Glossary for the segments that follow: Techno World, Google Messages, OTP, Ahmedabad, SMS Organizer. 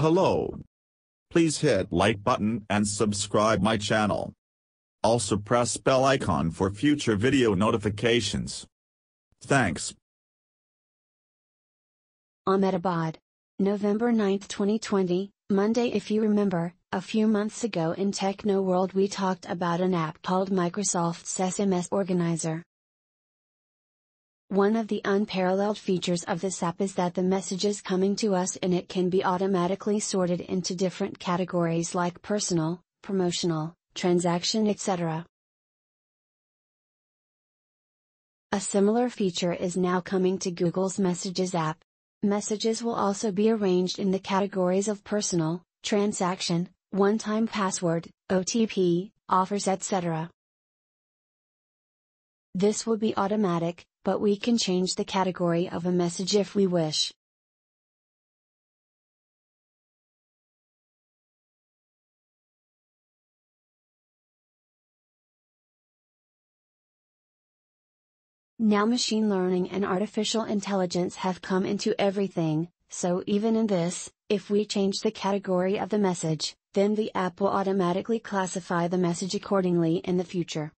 Hello. Please hit like button and subscribe my channel. Also press bell icon for future video notifications. Thanks. Ahmedabad, November 9, 2020, Monday. If you remember, a few months ago in Techno World we talked about an app called Microsoft's SMS Organizer. One of the unparalleled features of this app is that the messages coming to us in it can be automatically sorted into different categories like personal, promotional, transaction, etc. A similar feature is now coming to Google's Messages app. Messages will also be arranged in the categories of personal, transaction, one-time password, OTP, offers, etc. This will be automatic, but we can change the category of a message if we wish. Now machine learning and artificial intelligence have come into everything, so even in this, if we change the category of the message, then the app will automatically classify the message accordingly in the future.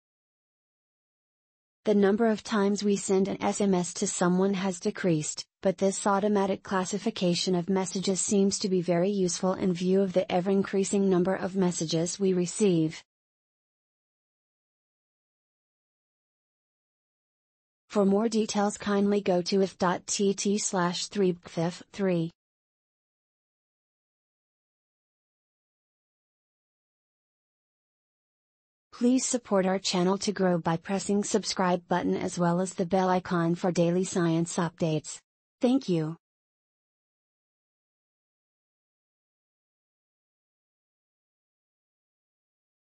The number of times we send an SMS to someone has decreased, but this automatic classification of messages seems to be very useful in view of the ever-increasing number of messages we receive. For more details kindly go to if.tt/3bkfif3. Please support our channel to grow by pressing subscribe button as well as the bell icon for daily science updates. Thank you.